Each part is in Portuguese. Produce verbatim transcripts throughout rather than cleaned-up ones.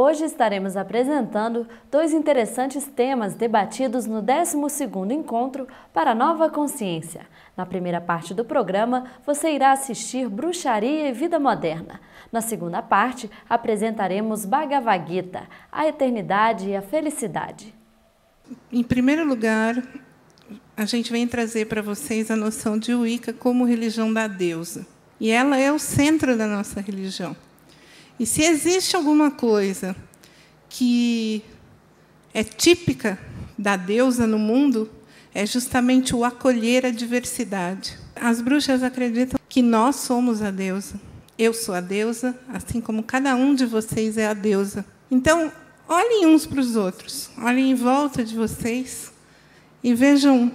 Hoje estaremos apresentando dois interessantes temas debatidos no décimo segundo Encontro para a Nova Consciência. Na primeira parte do programa, você irá assistir Bruxaria e Vida Moderna. Na segunda parte, apresentaremos Bhagavad Gita, a Eternidade e a Felicidade. Em primeiro lugar, a gente vem trazer para vocês a noção de Wicca como religião da deusa. E ela é o centro da nossa religião. E se existe alguma coisa que é típica da deusa no mundo, é justamente o acolher a diversidade. As bruxas acreditam que nós somos a deusa. Eu sou a deusa, assim como cada um de vocês é a deusa. Então, olhem uns para os outros, olhem em volta de vocês e vejam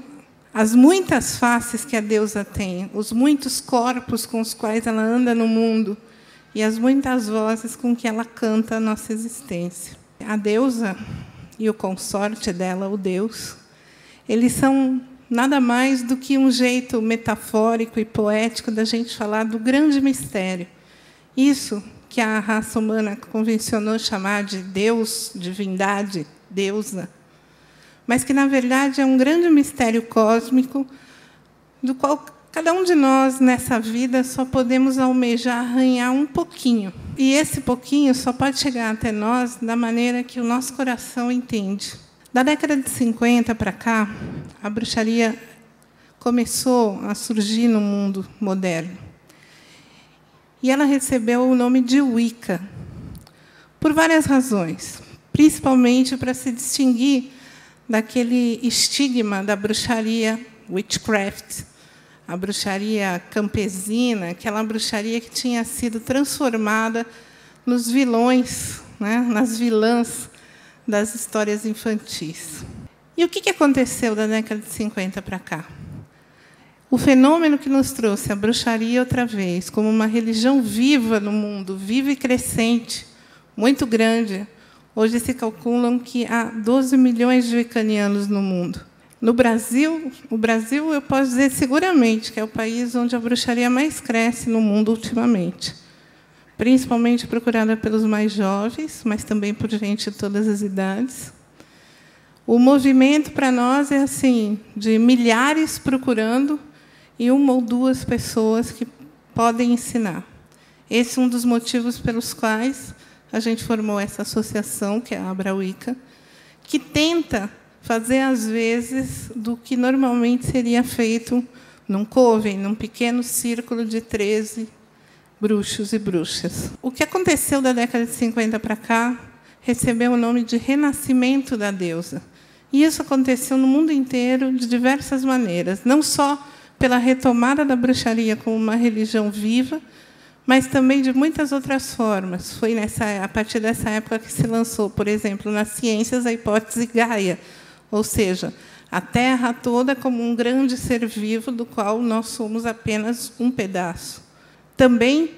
as muitas faces que a deusa tem, os muitos corpos com os quais ela anda no mundo, e as muitas vozes com que ela canta a nossa existência. A deusa e o consorte dela, o Deus, eles são nada mais do que um jeito metafórico e poético da gente falar do grande mistério. Isso que a raça humana convencionou chamar de Deus, divindade, deusa, mas que, na verdade, é um grande mistério cósmico do qual cada um de nós, nessa vida, só podemos almejar arranhar um pouquinho. E esse pouquinho só pode chegar até nós da maneira que o nosso coração entende. Da década de cinquenta para cá, a bruxaria começou a surgir no mundo moderno. E ela recebeu o nome de Wicca, por várias razões, principalmente para se distinguir daquele estigma da bruxaria witchcraft, a bruxaria campesina, aquela bruxaria que tinha sido transformada nos vilões, né, nas vilãs das histórias infantis. E o que aconteceu da década de cinquenta para cá? O fenômeno que nos trouxe a bruxaria outra vez, como uma religião viva no mundo, viva e crescente, muito grande. Hoje se calculam que há doze milhões de wiccanianos no mundo. No Brasil, o Brasil, eu posso dizer seguramente que é o país onde a bruxaria mais cresce no mundo ultimamente, principalmente procurada pelos mais jovens, mas também por gente de todas as idades. O movimento para nós é assim, de milhares procurando e uma ou duas pessoas que podem ensinar. Esse é um dos motivos pelos quais a gente formou essa associação, que é a Abra Wicca, que tenta fazer, às vezes, do que normalmente seria feito num coven, num pequeno círculo de treze bruxos e bruxas. O que aconteceu da década de cinquenta para cá recebeu o nome de renascimento da deusa. E isso aconteceu no mundo inteiro de diversas maneiras, não só pela retomada da bruxaria como uma religião viva, mas também de muitas outras formas. Foi nessa, a partir dessa época que se lançou, por exemplo, nas ciências, a hipótese Gaia, ou seja, a Terra toda como um grande ser vivo do qual nós somos apenas um pedaço. Também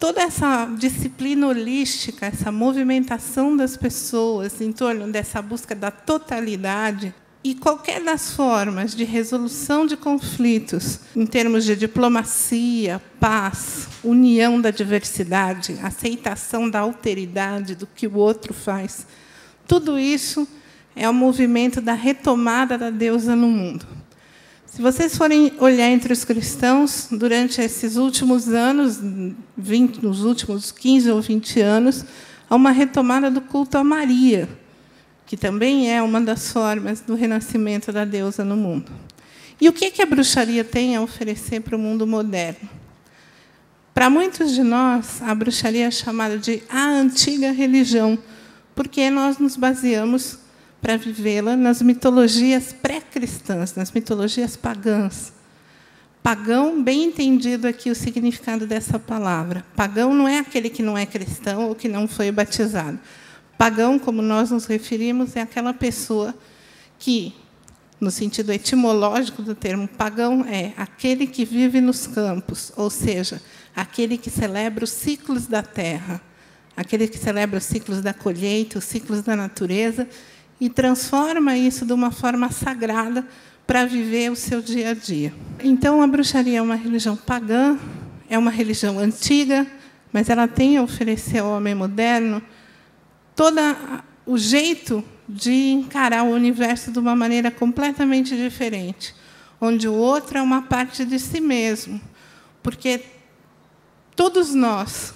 toda essa disciplina holística, essa movimentação das pessoas em torno dessa busca da totalidade e qualquer das formas de resolução de conflitos em termos de diplomacia, paz, união da diversidade, aceitação da alteridade, do que o outro faz, tudo isso é o movimento da retomada da deusa no mundo. Se vocês forem olhar entre os cristãos, durante esses últimos anos, vinte, nos últimos quinze ou vinte anos, há uma retomada do culto a Maria, que também é uma das formas do renascimento da deusa no mundo. E o que a bruxaria tem a oferecer para o mundo moderno? Para muitos de nós, a bruxaria é chamada de a antiga religião, porque nós nos baseamos para vivê-la nas mitologias pré-cristãs, nas mitologias pagãs. Pagão, bem entendido aqui o significado dessa palavra. Pagão não é aquele que não é cristão ou que não foi batizado. Pagão, como nós nos referimos, é aquela pessoa que, no sentido etimológico do termo pagão, é aquele que vive nos campos, ou seja, aquele que celebra os ciclos da terra, aquele que celebra os ciclos da colheita, os ciclos da natureza, e transforma isso de uma forma sagrada para viver o seu dia a dia. Então, a bruxaria é uma religião pagã, é uma religião antiga, mas ela tem a oferecer ao homem moderno todo o jeito de encarar o universo de uma maneira completamente diferente, onde o outro é uma parte de si mesmo. Porque todos nós,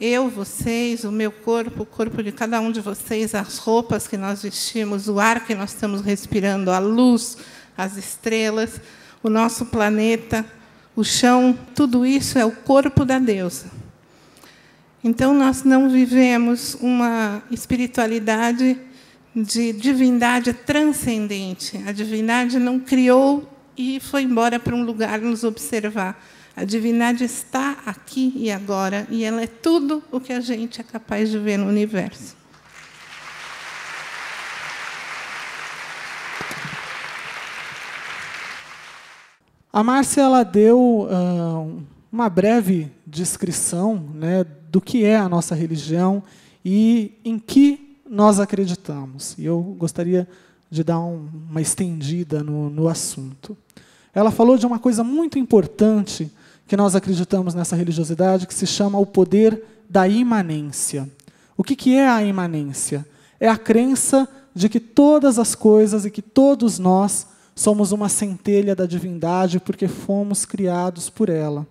eu, vocês, o meu corpo, o corpo de cada um de vocês, as roupas que nós vestimos, o ar que nós estamos respirando, a luz, as estrelas, o nosso planeta, o chão, tudo isso é o corpo da deusa. Então, nós não vivemos uma espiritualidade de divindade transcendente. A divindade não criou e foi embora para um lugar nos observar. A divindade está aqui e agora, e ela é tudo o que a gente é capaz de ver no universo. A Márcia ela deu uh, uma breve descrição, né, do que é a nossa religião e em que nós acreditamos. E eu gostaria de dar um, uma estendida no, no assunto. Ela falou de uma coisa muito importante que nós acreditamos nessa religiosidade, que se chama o poder da imanência. O que, que é a imanência? É a crença de que todas as coisas e que todos nós somos uma centelha da divindade porque fomos criados por ela.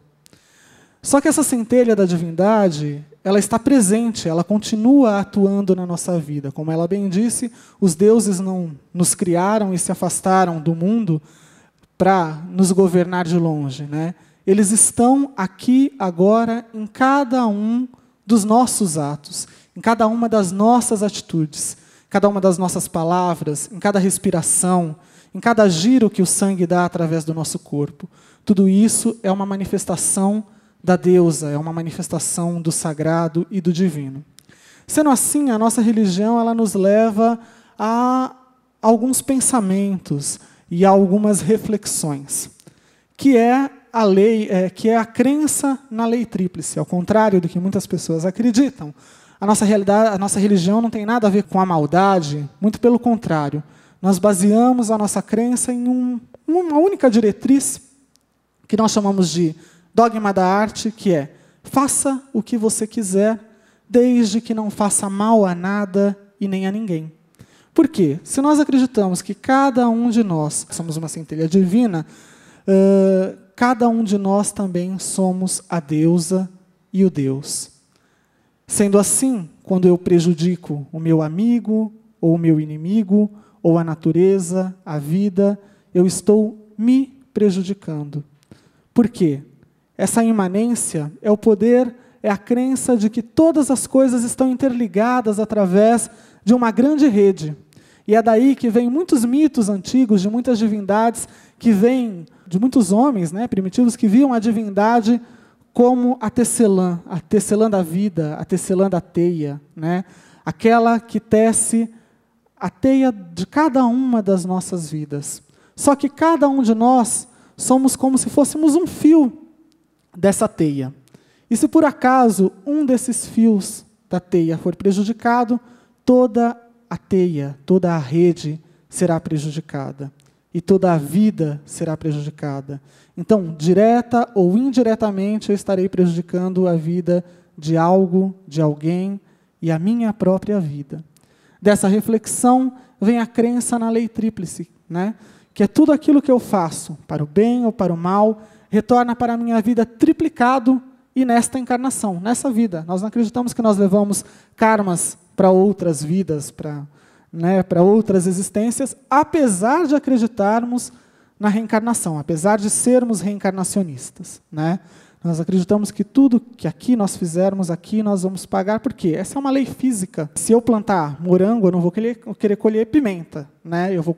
Só que essa centelha da divindade, ela está presente, ela continua atuando na nossa vida. Como ela bem disse, os deuses não nos criaram e se afastaram do mundo para nos governar de longe, né? Eles estão aqui, agora, em cada um dos nossos atos, em cada uma das nossas atitudes, em cada uma das nossas palavras, em cada respiração, em cada giro que o sangue dá através do nosso corpo. Tudo isso é uma manifestação da deusa, é uma manifestação do sagrado e do divino. Sendo assim, a nossa religião ela nos leva a alguns pensamentos e a algumas reflexões, que é a lei, é, que é a crença na lei tríplice, ao contrário do que muitas pessoas acreditam. A nossa realidade, a nossa religião não tem nada a ver com a maldade, muito pelo contrário. Nós baseamos a nossa crença em um, uma única diretriz, que nós chamamos de dogma da arte, que é: faça o que você quiser, desde que não faça mal a nada e nem a ninguém. Por quê? Se nós acreditamos que cada um de nós somos uma centelha divina, uh, cada um de nós também somos a deusa e o Deus. Sendo assim, quando eu prejudico o meu amigo ou o meu inimigo, ou a natureza, a vida, eu estou me prejudicando. Por quê? Essa imanência é o poder, é a crença de que todas as coisas estão interligadas através de uma grande rede. E é daí que vem muitos mitos antigos, de muitas divindades, que vêm de muitos homens, né, primitivos, que viam a divindade como a tecelã, a tecelã da vida, a tecelã da teia, né, aquela que tece a teia de cada uma das nossas vidas. Só que cada um de nós somos como se fôssemos um fio dessa teia. E se por acaso um desses fios da teia for prejudicado, toda a teia, toda a rede será prejudicada. E toda a vida será prejudicada. Então, direta ou indiretamente, eu estarei prejudicando a vida de algo, de alguém e a minha própria vida. Dessa reflexão vem a crença na lei tríplice, né? Que é tudo aquilo que eu faço, para o bem ou para o mal, retorna para a minha vida triplicado e nesta encarnação, nessa vida. Nós não acreditamos que nós levamos karmas para outras vidas, para, né, para outras existências, apesar de acreditarmos na reencarnação, apesar de sermos reencarnacionistas, né? Nós acreditamos que tudo que aqui nós fizermos, aqui nós vamos pagar, porque essa é uma lei física. Se eu plantar morango, eu não vou querer, querer colher pimenta, né? Eu vou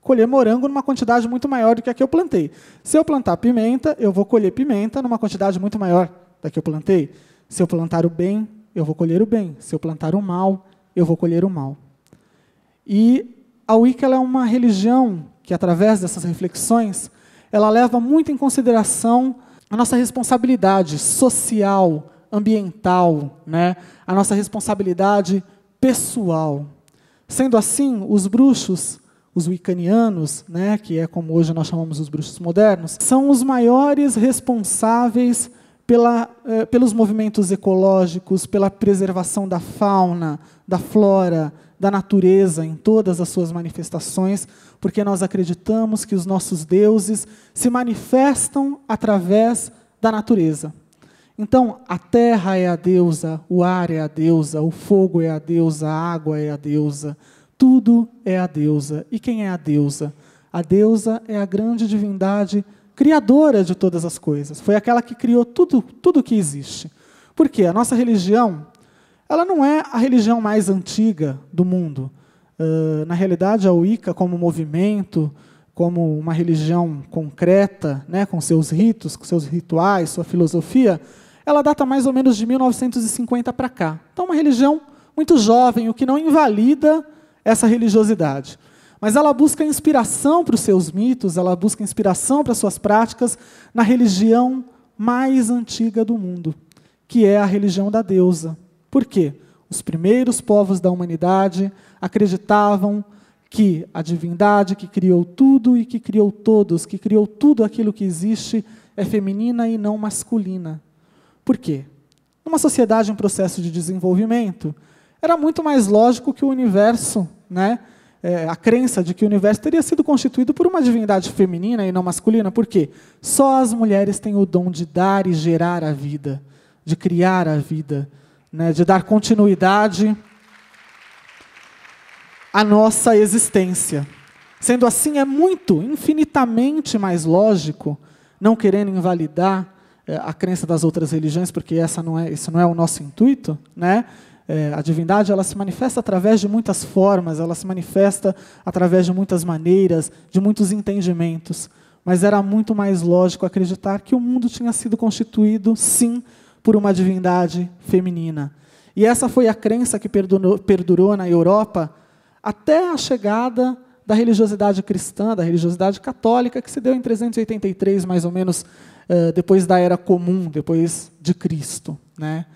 colher morango numa quantidade muito maior do que a que eu plantei. Se eu plantar pimenta, eu vou colher pimenta numa quantidade muito maior da que eu plantei. Se eu plantar o bem, eu vou colher o bem. Se eu plantar o mal, eu vou colher o mal. E a Wicca é uma religião que, através dessas reflexões, ela leva muito em consideração a nossa responsabilidade social, ambiental, né? A nossa responsabilidade pessoal. Sendo assim, os bruxos, os wiccanianos, né, que é como hoje nós chamamos os bruxos modernos, são os maiores responsáveis pela, eh, pelos movimentos ecológicos, pela preservação da fauna, da flora, da natureza em todas as suas manifestações, porque nós acreditamos que os nossos deuses se manifestam através da natureza. Então, a terra é a deusa, o ar é a deusa, o fogo é a deusa, a água é a deusa, tudo é a deusa. E quem é a deusa? A deusa é a grande divindade criadora de todas as coisas. Foi aquela que criou tudo, tudo que existe. Por quê? A nossa religião, ela não é a religião mais antiga do mundo. Uh, na realidade, a Wicca, como movimento, como uma religião concreta, né, com seus ritos, com seus rituais, sua filosofia, ela data mais ou menos de mil novecentos e cinquenta para cá. Então, uma religião muito jovem, o que não invalida essa religiosidade. Mas ela busca inspiração para os seus mitos, ela busca inspiração para as suas práticas na religião mais antiga do mundo, que é a religião da deusa. Por quê? Os primeiros povos da humanidade acreditavam que a divindade que criou tudo e que criou todos, que criou tudo aquilo que existe, é feminina e não masculina. Por quê? Numa sociedade em processo de desenvolvimento, era muito mais lógico que o universo, né, É, a crença de que o universo teria sido constituído por uma divindade feminina e não masculina, porque só as mulheres têm o dom de dar e gerar a vida, de criar a vida, né, de dar continuidade à nossa existência. Sendo assim, é muito, infinitamente mais lógico, não querendo invalidar é, a crença das outras religiões, porque essa não é, isso não é o nosso intuito, né? É, a divindade, ela se manifesta através de muitas formas, ela se manifesta através de muitas maneiras, de muitos entendimentos. Mas era muito mais lógico acreditar que o mundo tinha sido constituído, sim, por uma divindade feminina. E essa foi a crença que perdurou, perdurou na Europa até a chegada da religiosidade cristã, da religiosidade católica, que se deu em trezentos e oitenta e três, mais ou menos, uh, depois da Era Comum, depois de Cristo, né?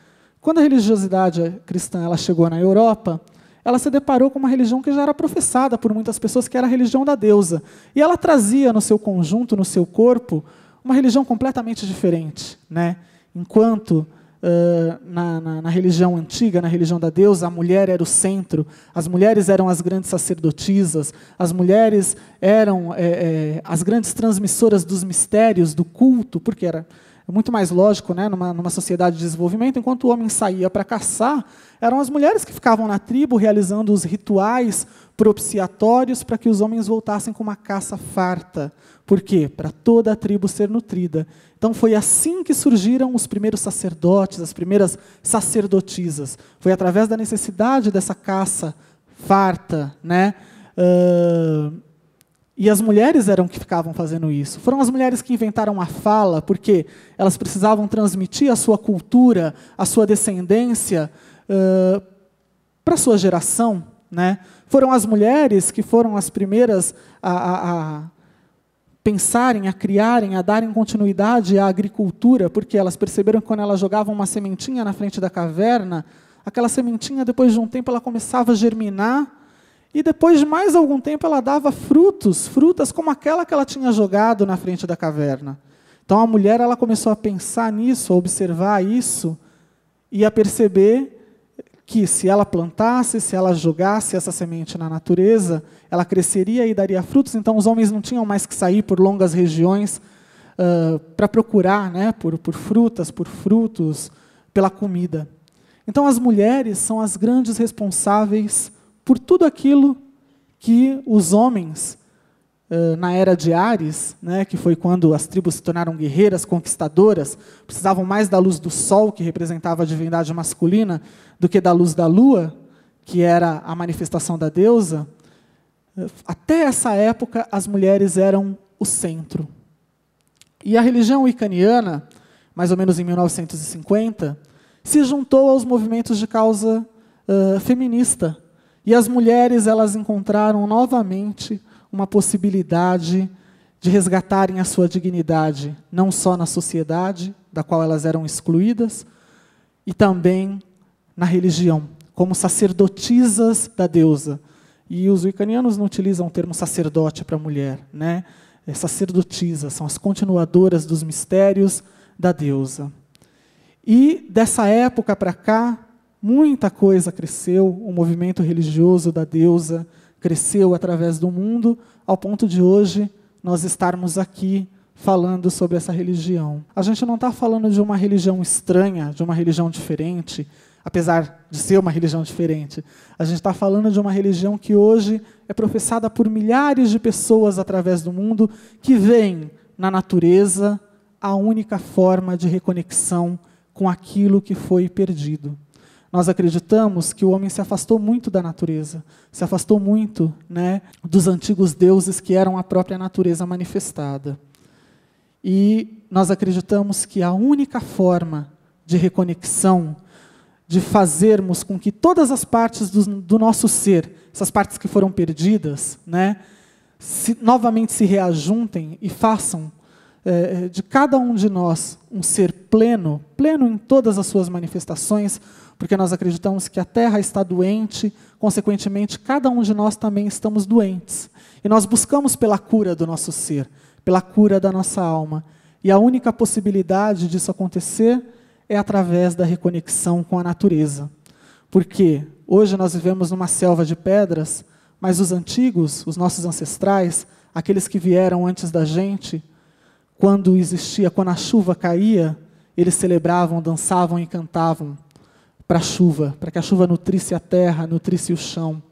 Quando a religiosidade cristã ela chegou na Europa, ela se deparou com uma religião que já era professada por muitas pessoas, que era a religião da deusa. E ela trazia no seu conjunto, no seu corpo, uma religião completamente diferente, né? Enquanto uh, na, na, na religião antiga, na religião da deusa, a mulher era o centro, as mulheres eram as grandes sacerdotisas, as mulheres eram é, é, as grandes transmissoras dos mistérios, do culto, porque era... É muito mais lógico, né, numa, numa sociedade de desenvolvimento, enquanto o homem saía para caçar, eram as mulheres que ficavam na tribo realizando os rituais propiciatórios para que os homens voltassem com uma caça farta. Por quê? Para toda a tribo ser nutrida. Então foi assim que surgiram os primeiros sacerdotes, as primeiras sacerdotisas. Foi através da necessidade dessa caça farta, né? Uh... E as mulheres eram que ficavam fazendo isso. Foram as mulheres que inventaram a fala, porque elas precisavam transmitir a sua cultura, a sua descendência uh, para a sua geração, né? Foram as mulheres que foram as primeiras a, a, a pensarem, a criarem, a darem continuidade à agricultura, porque elas perceberam que quando elas jogavam uma sementinha na frente da caverna, aquela sementinha, depois de um tempo, ela começava a germinar. E depois de mais algum tempo ela dava frutos, frutas como aquela que ela tinha jogado na frente da caverna. Então a mulher ela começou a pensar nisso, a observar isso e a perceber que se ela plantasse, se ela jogasse essa semente na natureza, ela cresceria e daria frutos. Então os homens não tinham mais que sair por longas regiões uh, para procurar, né, por, por frutas, por frutos, pela comida. Então as mulheres são as grandes responsáveis por tudo aquilo que os homens, na era de Ares, né, que foi quando as tribos se tornaram guerreiras, conquistadoras, precisavam mais da luz do sol, que representava a divindade masculina, do que da luz da lua, que era a manifestação da deusa. Até essa época, as mulheres eram o centro. E a religião wiccaniana, mais ou menos em mil novecentos e cinquenta, se juntou aos movimentos de causa uh, feminista. E as mulheres elas encontraram novamente uma possibilidade de resgatarem a sua dignidade, não só na sociedade, da qual elas eram excluídas, e também na religião, como sacerdotisas da deusa. E os wiccanianos não utilizam o termo sacerdote para mulher, né? É sacerdotisa, são as continuadoras dos mistérios da deusa. E dessa época para cá, muita coisa cresceu, o movimento religioso da deusa cresceu através do mundo, ao ponto de hoje nós estarmos aqui falando sobre essa religião. A gente não está falando de uma religião estranha, de uma religião diferente, apesar de ser uma religião diferente. A gente está falando de uma religião que hoje é professada por milhares de pessoas através do mundo, que veem na natureza a única forma de reconexão com aquilo que foi perdido. Nós acreditamos que o homem se afastou muito da natureza, se afastou muito, né, dos antigos deuses que eram a própria natureza manifestada. E nós acreditamos que a única forma de reconexão, de fazermos com que todas as partes do, do nosso ser, essas partes que foram perdidas, né, se, novamente se reajuntem e façam é, de cada um de nós um ser pleno, pleno em todas as suas manifestações, porque nós acreditamos que a Terra está doente, consequentemente, cada um de nós também estamos doentes. E nós buscamos pela cura do nosso ser, pela cura da nossa alma. E a única possibilidade disso acontecer é através da reconexão com a natureza. Porque hoje nós vivemos numa selva de pedras, mas os antigos, os nossos ancestrais, aqueles que vieram antes da gente, quando existia, quando a chuva caía, eles celebravam, dançavam e cantavam para a chuva, para que a chuva nutrisse a terra, nutrisse o chão.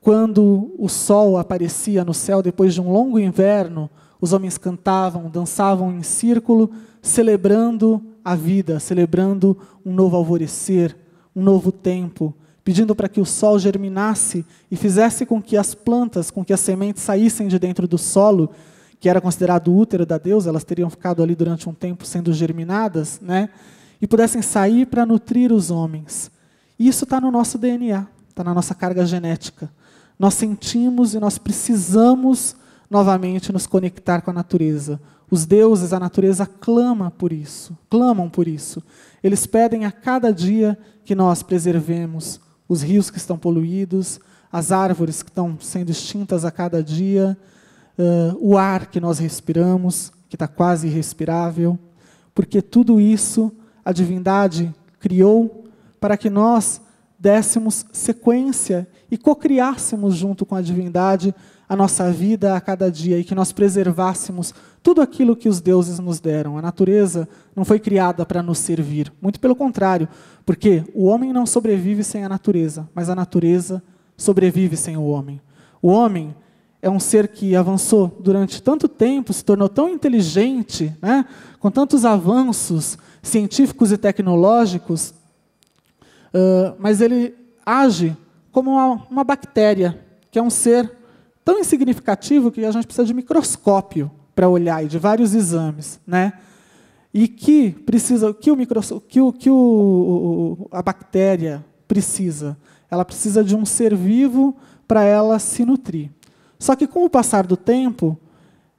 Quando o sol aparecia no céu depois de um longo inverno, os homens cantavam, dançavam em círculo, celebrando a vida, celebrando um novo alvorecer, um novo tempo, pedindo para que o sol germinasse e fizesse com que as plantas, com que as sementes saíssem de dentro do solo, que era considerado o útero da deusa, elas teriam ficado ali durante um tempo sendo germinadas, né? E pudessem sair para nutrir os homens. E isso está no nosso D N A, está na nossa carga genética. Nós sentimos e nós precisamos novamente nos conectar com a natureza. Os deuses, a natureza clama por isso, clamam por isso. Eles pedem a cada dia que nós preservemos os rios que estão poluídos, as árvores que estão sendo extintas a cada dia, uh, o ar que nós respiramos, que está quase irrespirável, porque tudo isso a divindade criou para que nós dessemos sequência e cocriássemos junto com a divindade a nossa vida a cada dia e que nós preservássemos tudo aquilo que os deuses nos deram. A natureza não foi criada para nos servir, muito pelo contrário, porque o homem não sobrevive sem a natureza, mas a natureza sobrevive sem o homem. O homem é um ser que avançou durante tanto tempo, se tornou tão inteligente, né, com tantos avanços científicos e tecnológicos, uh, mas ele age como uma, uma bactéria, que é um ser tão insignificativo que a gente precisa de microscópio para olhar e de vários exames, né? E que precisa, que o microscópio, que o, que o, a bactéria precisa, ela precisa de um ser vivo para ela se nutrir. Só que com o passar do tempo,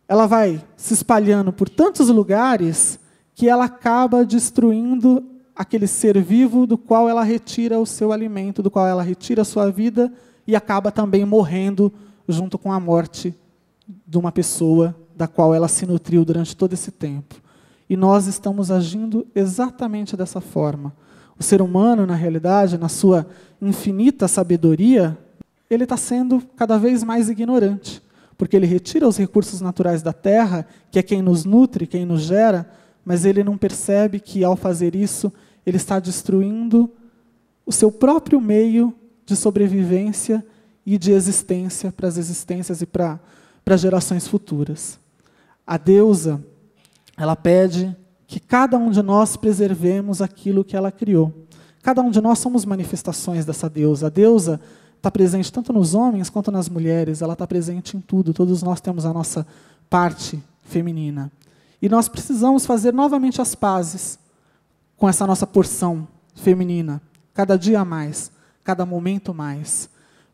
ela vai se espalhando por tantos lugares que ela acaba destruindo aquele ser vivo do qual ela retira o seu alimento, do qual ela retira a sua vida e acaba também morrendo junto com a morte de uma pessoa da qual ela se nutriu durante todo esse tempo. E nós estamos agindo exatamente dessa forma. O ser humano, na realidade, na sua infinita sabedoria, ele está sendo cada vez mais ignorante, porque ele retira os recursos naturais da terra, que é quem nos nutre, quem nos gera, mas ele não percebe que, ao fazer isso, ele está destruindo o seu próprio meio de sobrevivência e de existência para as existências e para para gerações futuras. A deusa, ela pede que cada um de nós preservemos aquilo que ela criou. Cada um de nós somos manifestações dessa deusa. A deusa está presente tanto nos homens quanto nas mulheres, ela está presente em tudo, todos nós temos a nossa parte feminina. E nós precisamos fazer novamente as pazes com essa nossa porção feminina, cada dia mais, cada momento mais,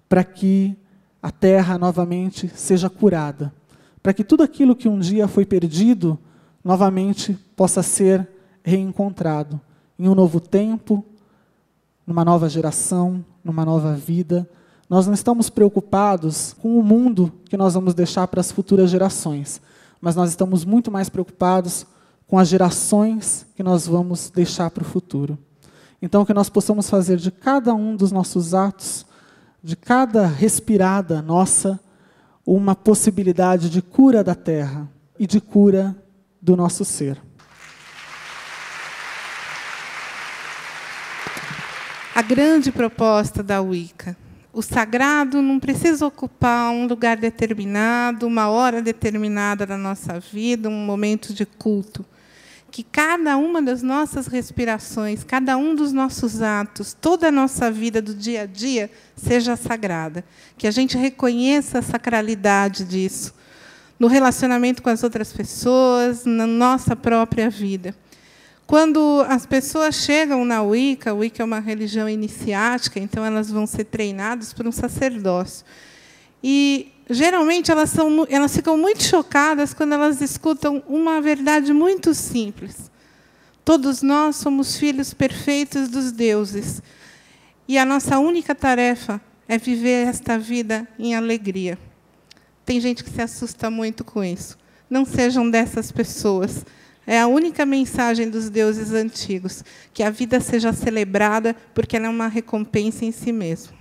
para que a terra novamente seja curada, para que tudo aquilo que um dia foi perdido novamente possa ser reencontrado em um novo tempo, numa nova geração, numa nova vida. Nós não estamos preocupados com o mundo que nós vamos deixar para as futuras gerações, mas nós estamos muito mais preocupados com as gerações que nós vamos deixar para o futuro. Então, que nós possamos fazer de cada um dos nossos atos, de cada respirada nossa, uma possibilidade de cura da Terra e de cura do nosso ser. A grande proposta da Wicca. O sagrado não precisa ocupar um lugar determinado, uma hora determinada da nossa vida, um momento de culto. Que cada uma das nossas respirações, cada um dos nossos atos, toda a nossa vida do dia a dia seja sagrada. Que a gente reconheça a sacralidade disso, no relacionamento com as outras pessoas, na nossa própria vida. Quando as pessoas chegam na Wicca, a Wicca é uma religião iniciática, então elas vão ser treinadas por um sacerdócio. E, geralmente, elas, são, elas ficam muito chocadas quando elas escutam uma verdade muito simples. Todos nós somos filhos perfeitos dos deuses. E a nossa única tarefa é viver esta vida em alegria. Tem gente que se assusta muito com isso. Não sejam dessas pessoas. É a única mensagem dos deuses antigos, que a vida seja celebrada, porque ela é uma recompensa em si mesma.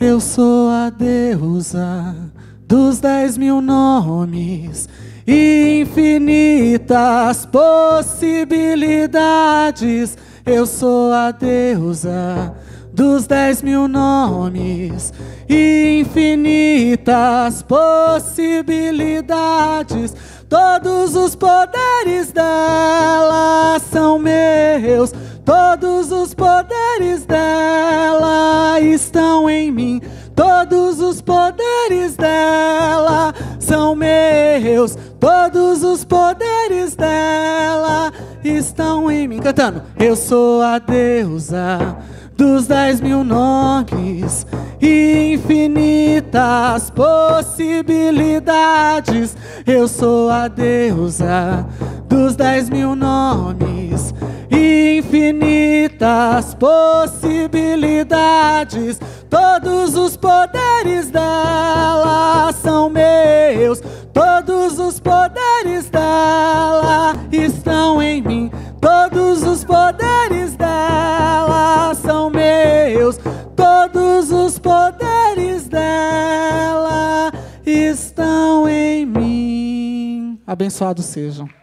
Eu sou a deusa dos dez mil nomes e infinitas possibilidades. Eu sou a deusa dos dez mil nomes e infinitas possibilidades. Todos os poderes dela são meus, todos os poderes dela estão em mim. Todos os poderes dela são meus, todos os poderes dela estão em mim. Cantando, eu sou a deusa dos dez mil nomes e infinitas possibilidades. Eu sou a deusa dos dez mil nomes e infinitas possibilidades. Todos os poderes dela são meus, todos os poderes dela estão em mim. Todos os poderes dela são meus, todos os poderes dela estão em mim. Abençoados sejam.